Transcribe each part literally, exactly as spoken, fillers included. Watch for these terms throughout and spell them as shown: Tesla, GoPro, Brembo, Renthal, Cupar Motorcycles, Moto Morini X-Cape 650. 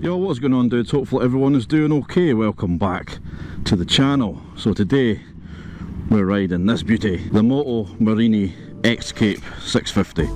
Yo, what's going on, dudes? Hopefully everyone is doing okay. Welcome back to the channel. So today we're riding this beauty, the Moto Morini X-Cape six fifty.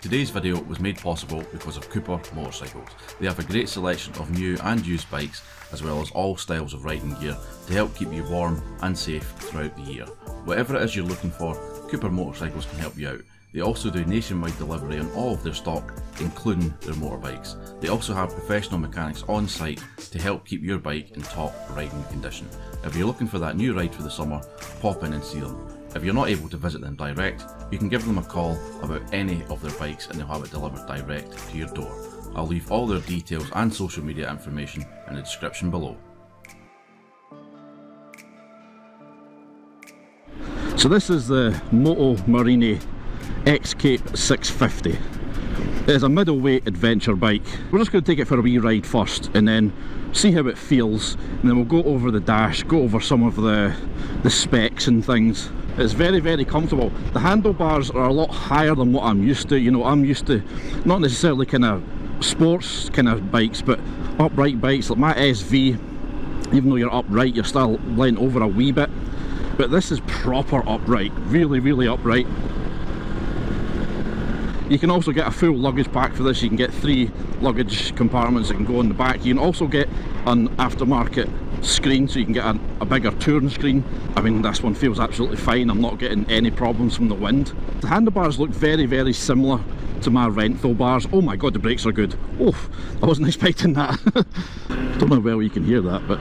Today's video was made possible because of Cupar Motorcycles. They have a great selection of new and used bikes, as well as all styles of riding gear to help keep you warm and safe throughout the year. Whatever it is you're looking for, Cupar Motorcycles can help you out. They also do nationwide delivery on all of their stock, including their motorbikes. They also have professional mechanics on site to help keep your bike in top riding condition. If you're looking for that new ride for the summer, pop in and see them. If you're not able to visit them direct, you can give them a call about any of their bikes and they'll have it delivered direct to your door. I'll leave all their details and social media information in the description below. So this is the Moto Morini X-Cape six fifty. It is a middleweight adventure bike. We're just going to take it for a wee ride first and then see how it feels, and then we'll go over the dash, go over some of the, the specs and things. It's very, very comfortable. The handlebars are a lot higher than what I'm used to. You know, I'm used to not necessarily kind of sports kind of bikes, but upright bikes like my S V. Even though you're upright, you're still leant over a wee bit. But this is proper upright, really, really upright. You can also get a full luggage pack for this. You can get three luggage compartments that can go in the back. You can also get an aftermarket screen, so you can get a, a bigger touring screen. I mean, this one feels absolutely fine. I'm not getting any problems from the wind. The handlebars look very, very similar to my Renthal bars. Oh my god, the brakes are good. Oh, I wasn't expecting that. Don't know how well you can hear that, but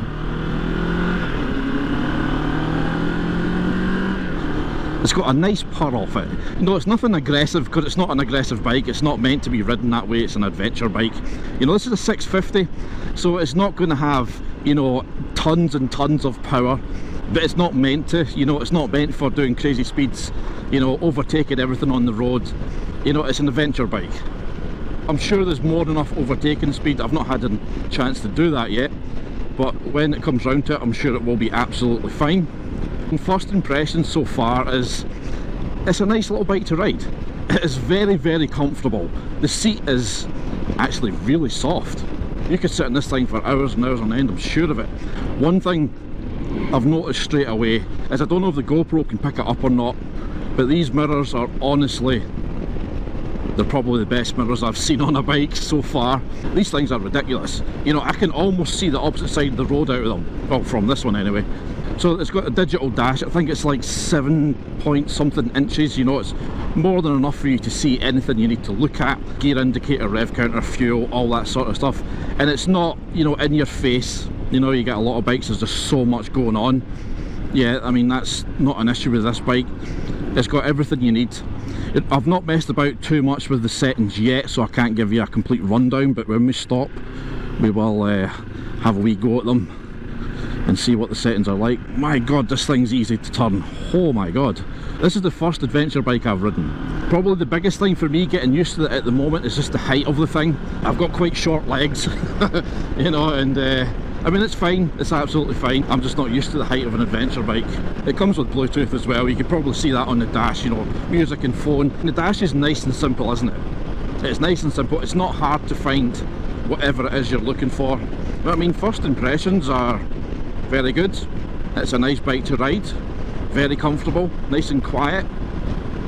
it's got a nice purr off it. You know, it's nothing aggressive because it's not an aggressive bike. It's not meant to be ridden that way. It's an adventure bike. You know, this is a six fifty, so it's not going to have, you know, tons and tons of power. But it's not meant to. You know, it's not meant for doing crazy speeds, you know, overtaking everything on the road. You know, it's an adventure bike. I'm sure there's more than enough overtaking speed. I've not had a chance to do that yet, but when it comes round to it, I'm sure it will be absolutely fine. First impression so far is it's a nice little bike to ride. It is very, very comfortable. The seat is actually really soft. You could sit in this thing for hours and hours on end, I'm sure of it. One thing I've noticed straight away is, I don't know if the GoPro can pick it up or not, but these mirrors are honestly, they're probably the best mirrors I've seen on a bike so far. These things are ridiculous. You know, I can almost see the opposite side of the road out of them. Well, from this one anyway. So it's got a digital dash. I think it's like seven point something inches. You know, it's more than enough for you to see anything you need to look at. Gear indicator, rev counter, fuel, all that sort of stuff. And it's not, you know, in your face. You know, you get a lot of bikes, there's just so much going on. Yeah, I mean, that's not an issue with this bike. It's got everything you need. It, I've not messed about too much with the settings yet, so I can't give you a complete rundown, but when we stop, we will uh, have a wee go at them and see what the settings are like. My god, this thing's easy to turn. Oh my god. This is the first adventure bike I've ridden. Probably the biggest thing for me getting used to it at the moment is just the height of the thing. I've got quite short legs, you know, and uh, I mean, it's fine, it's absolutely fine. I'm just not used to the height of an adventure bike. It comes with Bluetooth as well. You can probably see that on the dash, you know, music and phone. And the dash is nice and simple, isn't it? It's nice and simple. It's not hard to find whatever it is you're looking for. But I mean, first impressions are very good. It's a nice bike to ride, very comfortable, nice and quiet.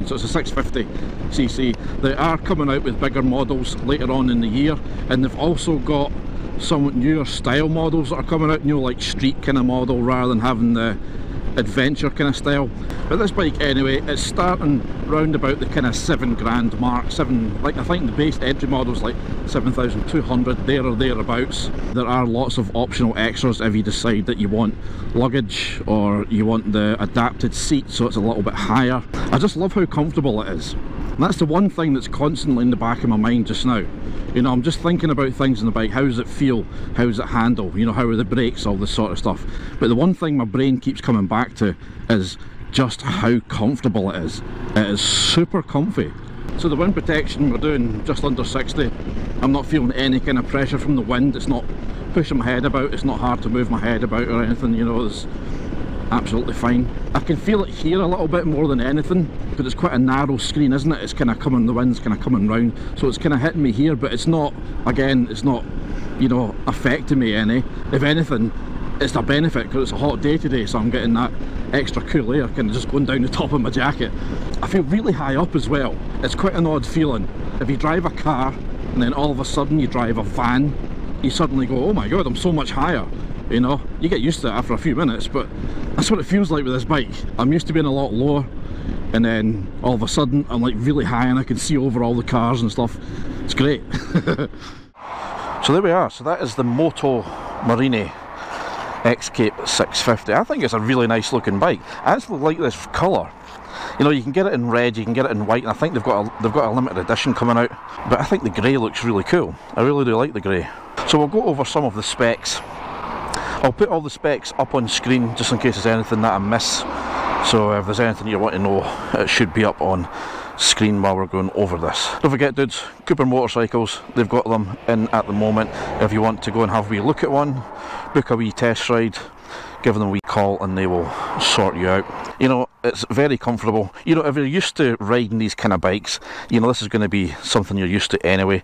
So it's a six fifty c c. They are coming out with bigger models later on in the year, and they've also got some newer style models that are coming out, you know, like street kind of model, rather than having the adventure kind of style. But this bike anyway, it's starting round about the kind of seven grand mark, seven, like I think the base entry model's like seven thousand two hundred, there or thereabouts. There are lots of optional extras if you decide that you want luggage or you want the adapted seat so it's a little bit higher. I just love how comfortable it is. And that's the one thing that's constantly in the back of my mind just now. You know, I'm just thinking about things on the bike. How does it feel? How does it handle? You know, how are the brakes? All this sort of stuff. But the one thing my brain keeps coming back to is just how comfortable it is. It is super comfy. So the wind protection, we're doing just under sixty. I'm not feeling any kind of pressure from the wind. It's not pushing my head about. It's not hard to move my head about or anything. You know, it's absolutely fine. I can feel it here a little bit more than anything, but it's quite a narrow screen, isn't it? It's kind of coming, the wind's kind of coming round, so it's kind of hitting me here, but it's not, again, it's not, you know, affecting me any. If anything, it's a benefit because it's a hot day today, so I'm getting that extra cool air kind of just going down the top of my jacket. I feel really high up as well. It's quite an odd feeling. If you drive a car and then all of a sudden you drive a van, you suddenly go, oh my god, I'm so much higher. You know, you get used to it after a few minutes, but that's what it feels like with this bike. I'm used to being a lot lower, and then all of a sudden I'm like really high and I can see over all the cars and stuff. It's great. So there we are. So that is the Moto Morini X-Cape six fifty. I think it's a really nice looking bike. I actually like this colour. You know, you can get it in red, you can get it in white, and I think they've got a, they've got a limited edition coming out. But I think the grey looks really cool. I really do like the grey. So we'll go over some of the specs. I'll put all the specs up on screen just in case there's anything that I miss, so if there's anything you want to know, it should be up on screen while we're going over this. Don't forget, dudes, Cupar Motorcycles, they've got them in at the moment. If you want to go and have a wee look at one, book a wee test ride, give them a wee call and they will sort you out. You know, it's very comfortable. You know, if you're used to riding these kind of bikes, you know, this is going to be something you're used to anyway.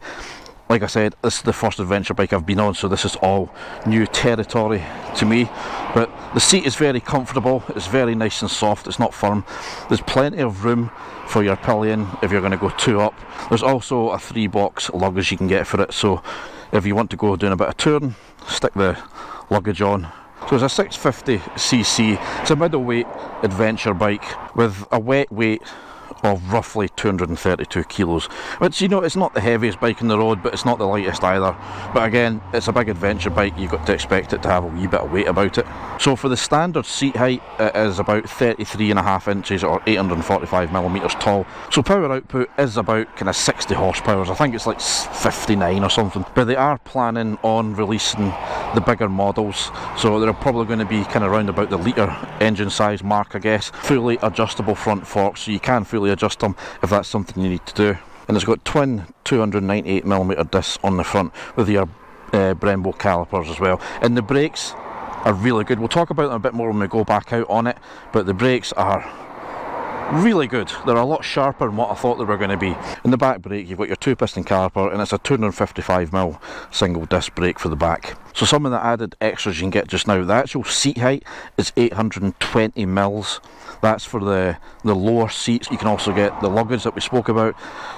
Like I said, this is the first adventure bike I've been on, so this is all new territory to me. But the seat is very comfortable, it's very nice and soft, it's not firm. There's plenty of room for your pillion if you're going to go two up. There's also a three box luggage you can get for it, so if you want to go doing a bit of touring, stick the luggage on. So it's a six fifty c c, it's a middleweight adventure bike with a wet weight of roughly two hundred thirty-two kilos, which, you know, it's not the heaviest bike on the road, but it's not the lightest either. But again, it's a big adventure bike, you've got to expect it to have a wee bit of weight about it. So for the standard seat height, it is about thirty-three and a half inches or eight hundred forty-five millimeters tall. So power output is about kind of sixty horsepower, I think it's like fifty-nine or something. But they are planning on releasing the bigger models, so they're probably going to be kind of round about the litre engine size mark, I guess. Fully adjustable front forks, so you can fully adjust them if that's something you need to do. And it's got twin two hundred ninety-eight millimeter discs on the front with your uh, Brembo calipers as well. And the brakes are really good. We'll talk about them a bit more when we go back out on it, but the brakes are really good. They're a lot sharper than what I thought they were going to be. In the back brake, you've got your two piston caliper, and it's a two hundred fifty-five millimeter single disc brake for the back. So some of the added extras you can get just now, the actual seat height is eight hundred twenty millimeters. That's for the, the lower seats. You can also get the luggage that we spoke about.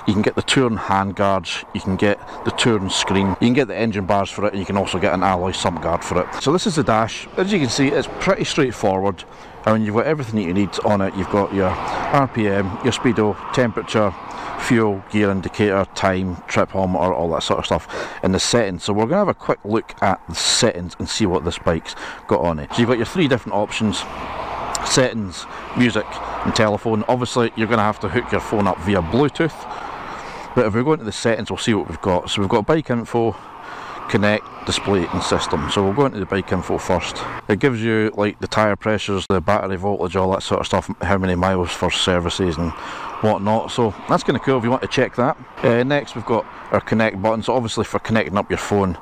You can get the touring handguards. You can get the touring screen. You can get the engine bars for it, and you can also get an alloy sump guard for it. So this is the dash. As you can see, it's pretty straightforward. I mean, you've got everything that you need on it. You've got your R P M, your speedo, temperature, fuel, gear indicator, time, trip odometer, all that sort of stuff, and the settings. So we're going to have a quick look at the settings and see what this bike's got on it. So you've got your three different options: settings, music and telephone. Obviously you're going to have to hook your phone up via Bluetooth, but if we go into the settings, we'll see what we've got. So we've got bike info, connect, display and system. So we'll go into the bike info first. It gives you like the tyre pressures, the battery voltage, all that sort of stuff, how many miles for services and whatnot. So that's kind of cool if you want to check that. Uh, next we've got our connect button, so obviously for connecting up your phone.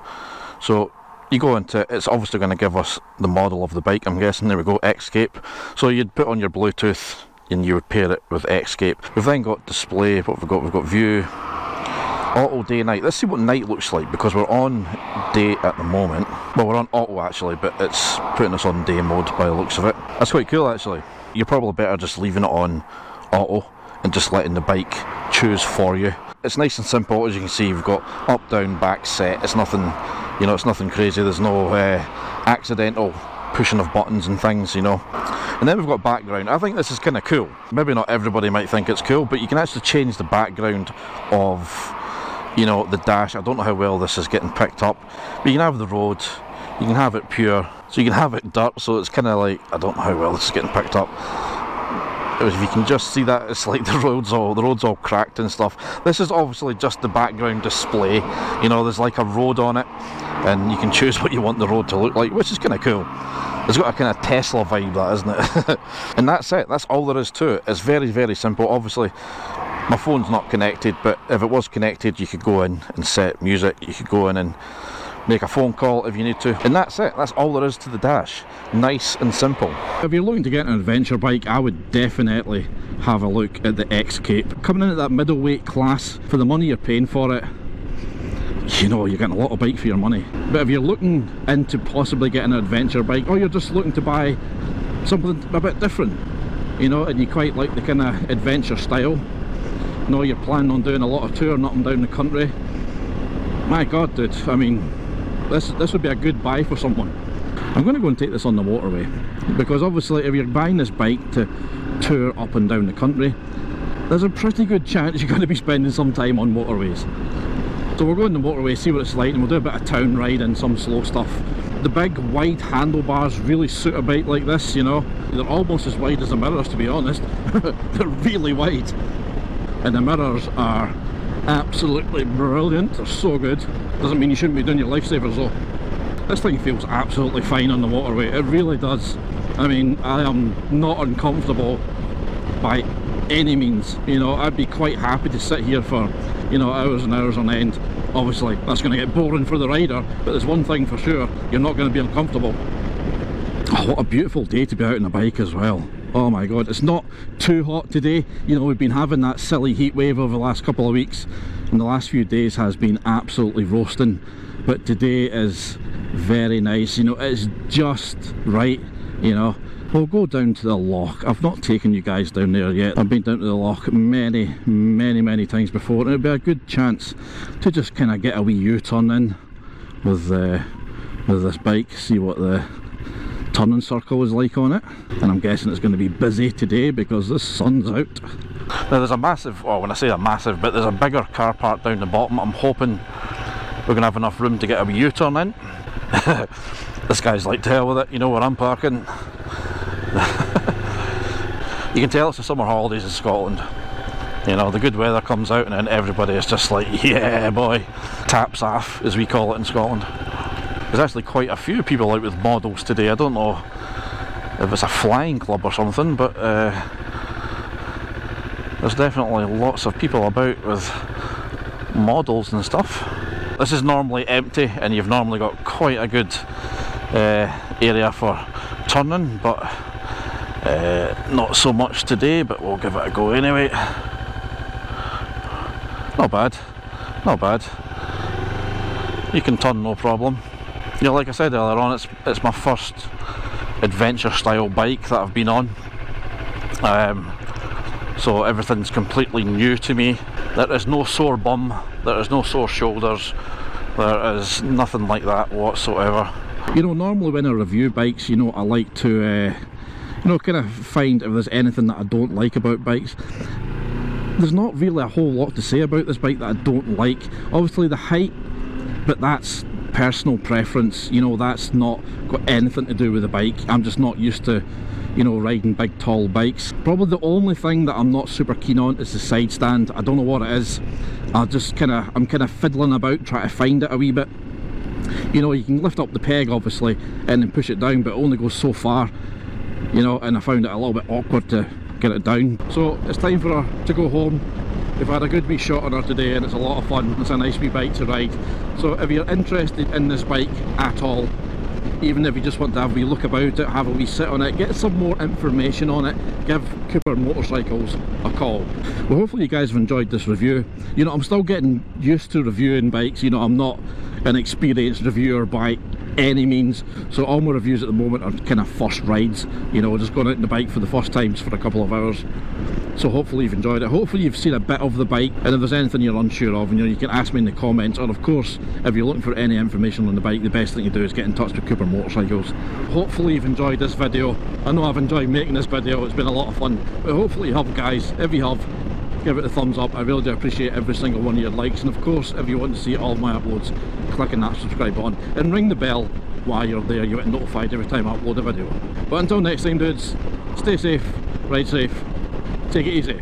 So you go into it, it's obviously going to give us the model of the bike, I'm guessing. There we go, X-Cape. So you'd put on your Bluetooth and you would pair it with X-Cape. We've then got display. What have we got? We've got view, auto, day, night. Let's see what night looks like, because we're on day at the moment. Well, we're on auto actually, but it's putting us on day mode by the looks of it. That's quite cool actually. You're probably better just leaving it on auto and just letting the bike choose for you. It's nice and simple. As you can see, you've got up, down, back, set. It's nothing, you know, it's nothing crazy. There's no uh, accidental pushing of buttons and things, you know. And then we've got background. I think this is kind of cool. Maybe not everybody might think it's cool, but you can actually change the background of, you know, the dash. I don't know how well this is getting picked up, but you can have the road, you can have it pure, so you can have it dirt, so it's kind of like, I don't know how well this is getting picked up. If you can just see that, it's like the road's all the road's all cracked and stuff. This is obviously just the background display. You know, there's like a road on it, and you can choose what you want the road to look like, which is kind of cool. It's got a kind of Tesla vibe, that, isn't it? And that's it. That's all there is to it. It's very, very simple. Obviously, my phone's not connected, but if it was connected, you could go in and set music. You could go in and make a phone call if you need to, and that's it. That's all there is to the dash. Nice and simple. If you're looking to get an adventure bike, I would definitely have a look at the X-Cape. Coming in at that middleweight class, for the money you're paying for it, you know, you're getting a lot of bike for your money. But if you're looking into possibly getting an adventure bike, or you're just looking to buy something a bit different, you know, and you quite like the kind of adventure style, you know, you're planning on doing a lot of touring up and down the country, my god dude, I mean, This, this would be a good buy for someone. I'm going to go and take this on the motorway, because obviously if you're buying this bike to tour up and down the country, there's a pretty good chance you're going to be spending some time on motorways. So we'll go on the motorway, see what it's like, and we'll do a bit of town ride and some slow stuff. The big wide handlebars really suit a bike like this, you know. They're almost as wide as the mirrors, to be honest. They're really wide. And the mirrors are absolutely brilliant, they're so good. Doesn't mean you shouldn't be doing your lifesavers though. This thing feels absolutely fine on the motorway, it really does. I mean, I am not uncomfortable by any means, you know. I'd be quite happy to sit here for, you know, hours and hours on end. Obviously that's going to get boring for the rider, but there's one thing for sure, you're not going to be uncomfortable. Oh, what a beautiful day to be out on a bike as well. Oh my god, it's not too hot today. You know, we've been having that silly heat wave over the last couple of weeks, and the last few days has been absolutely roasting, but today is very nice, you know. It's just right, you know. We'll go down to the loch. I've not taken you guys down there yet. I've been down to the loch many many many times before, and it'd be a good chance to just kind of get a wee U-turn in with, uh, with this bike, see what the turning circle is like on it. And I'm guessing it's going to be busy today because the sun's out. Now there's a massive, well, when I say a massive, but there's a bigger car park down the bottom. I'm hoping we're going to have enough room to get a U-turn in. This guy's like, to hell with it, you know where I'm parking. You can tell it's the summer holidays in Scotland. You know, the good weather comes out and then everybody is just like, yeah boy, taps off as we call it in Scotland. There's actually quite a few people out with models today. I don't know if it's a flying club or something, but uh, there's definitely lots of people about with models and stuff. This is normally empty and you've normally got quite a good uh, area for turning, but uh, not so much today, but we'll give it a go anyway. Not bad, not bad. You can turn no problem. You know, like I said earlier on, it's it's my first adventure style bike that I've been on, um, so everything's completely new to me. There is no sore bum, there is no sore shoulders, there is nothing like that whatsoever. You know, normally when I review bikes, you know, I like to, uh, you know, kind of find if there's anything that I don't like about bikes. There's not really a whole lot to say about this bike that I don't like. Obviously the height, but that's personal preference, you know, that's not got anything to do with the bike. I'm just not used to, you know, riding big tall bikes. Probably the only thing that I'm not super keen on is the side stand. I don't know what it is. I just kind of, I'm kind of fiddling about trying to find it a wee bit. You know, you can lift up the peg obviously and then push it down, but it only goes so far, you know, and I found it a little bit awkward to get it down. So it's time for her to go home. We've had a good wee shot on her today and it's a lot of fun. It's a nice wee bike to ride. So if you're interested in this bike at all, even if you just want to have a wee look about it, have a wee sit on it, get some more information on it, give Cupar Motorcycles a call. Well, hopefully you guys have enjoyed this review. You know, I'm still getting used to reviewing bikes. You know, I'm not an experienced reviewer by any means. So all my reviews at the moment are kind of first rides, you know, just going out on the bike for the first times for a couple of hours. So hopefully you've enjoyed it, hopefully you've seen a bit of the bike, and if there's anything you're unsure of, you know, you can ask me in the comments, or of course if you're looking for any information on the bike, the best thing to do is get in touch with Cupar Motorcycles. Hopefully you've enjoyed this video. I know I've enjoyed making this video, it's been a lot of fun, but hopefully you have, guys. If you have, give it a thumbs up. I really do appreciate every single one of your likes, and of course if you want to see all my uploads, click on that subscribe button and ring the bell while you're there. You get notified every time I upload a video. But until next time, dudes, stay safe, ride safe, take it easy.